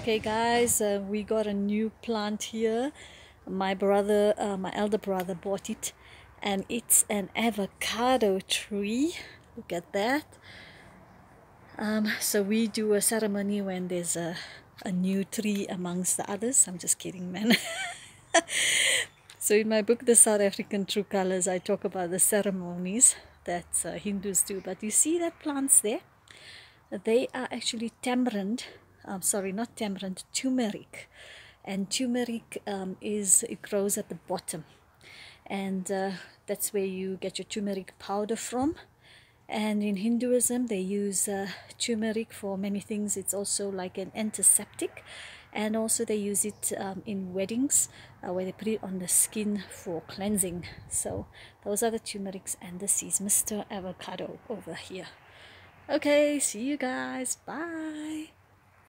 Okay guys, we got a new plant here. My elder brother bought it, and it's an avocado tree. Look at that. So we do a ceremony when there's a new tree amongst the others. I'm just kidding, man. So in my book, The South African: True Colours, I talk about the ceremonies that Hindus do. But you see that plants there? They are actually turmeric. And turmeric it grows at the bottom, and that's where you get your turmeric powder from. And in Hinduism, they use turmeric for many things. It's also like an antiseptic, and also they use it in weddings where they put it on the skin for cleansing. So those are the turmerics, and this is Mr. Avocado over here. Okay, see you guys. Bye.